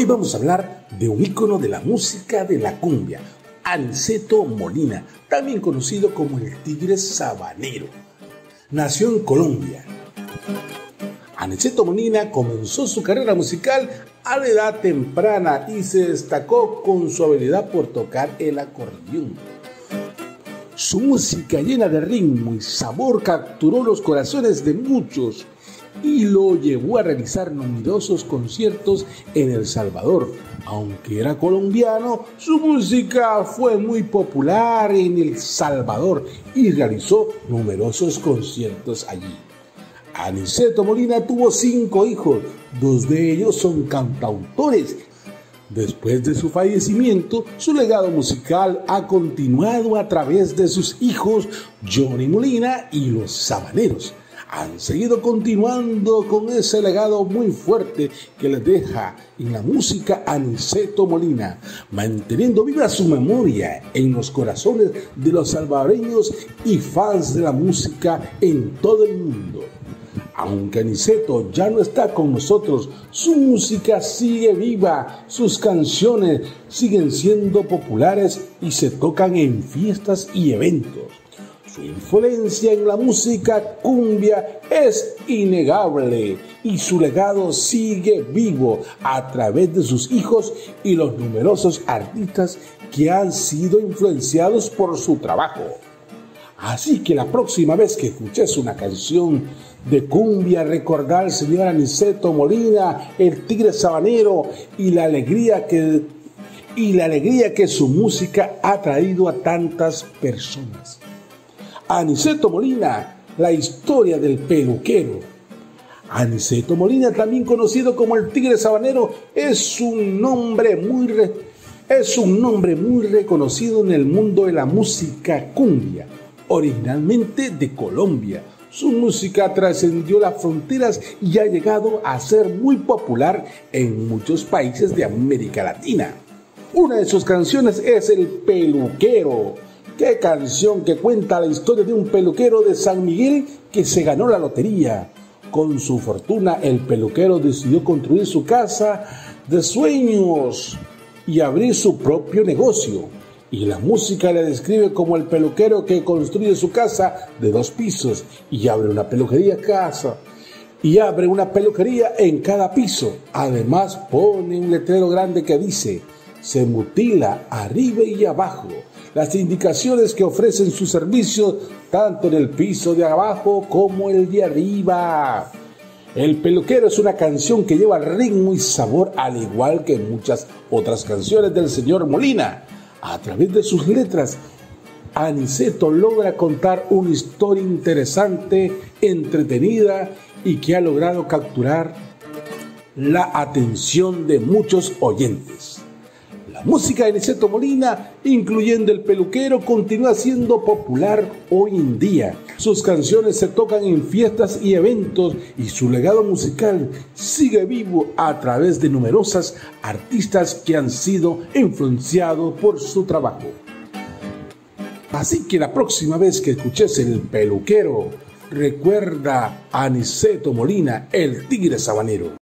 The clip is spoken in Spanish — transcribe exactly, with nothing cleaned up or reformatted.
Hoy vamos a hablar de un ícono de la música de la cumbia, Aniceto Molina, también conocido como el Tigre Sabanero. Nació en Colombia. Aniceto Molina comenzó su carrera musical a la edad temprana y se destacó con su habilidad por tocar el acordeón. Su música llena de ritmo y sabor capturó los corazones de muchos y lo llevó a realizar numerosos conciertos en El Salvador. Aunque era colombiano, su música fue muy popular en El Salvador y realizó numerosos conciertos allí. Aniceto Molina tuvo cinco hijos, dos de ellos son cantautores. Después de su fallecimiento, su legado musical ha continuado a través de sus hijos Johnny Molina y Los Sabaneros. Han seguido continuando con ese legado muy fuerte que les deja en la música Aniceto Molina, manteniendo viva su memoria en los corazones de los salvadoreños y fans de la música en todo el mundo. Aunque Aniceto ya no está con nosotros, su música sigue viva, sus canciones siguen siendo populares y se tocan en fiestas y eventos. Su influencia en la música cumbia es innegable y su legado sigue vivo a través de sus hijos y los numerosos artistas que han sido influenciados por su trabajo. Así que la próxima vez que escuches una canción de cumbia, recordar al señor Aniceto Molina, el Tigre Sabanero y la alegría que, y la alegría que su música ha traído a tantas personas. Aniceto Molina, la historia del peluquero. Aniceto Molina, también conocido como el Tigre Sabanero, es un nombre muy, re, es un nombre muy reconocido en el mundo de la música cumbia, originalmente de Colombia. Su música trascendió las fronteras y ha llegado a ser muy popular en muchos países de América Latina. Una de sus canciones es El Peluquero. Qué canción que cuenta la historia de un peluquero de San Miguel que se ganó la lotería. Con su fortuna, el peluquero decidió construir su casa de sueños y abrir su propio negocio. Y la música le describe como el peluquero que construye su casa de dos pisos y abre una peluquería casa. Y abre una peluquería en cada piso. Además, pone un letrero grande que dice: se mutila arriba y abajo. Las indicaciones que ofrecen sus servicios tanto en el piso de abajo como el de arriba. El Peluquero es una canción que lleva ritmo y sabor al igual que muchas otras canciones del señor Molina. A través de sus letras, Aniceto logra contar una historia interesante, entretenida y que ha logrado capturar la atención de muchos oyentes. La música de Aniceto Molina, incluyendo El Peluquero, continúa siendo popular hoy en día. Sus canciones se tocan en fiestas y eventos y su legado musical sigue vivo a través de numerosas artistas que han sido influenciados por su trabajo. Así que la próxima vez que escuches El Peluquero, recuerda a Aniceto Molina, el Tigre Sabanero.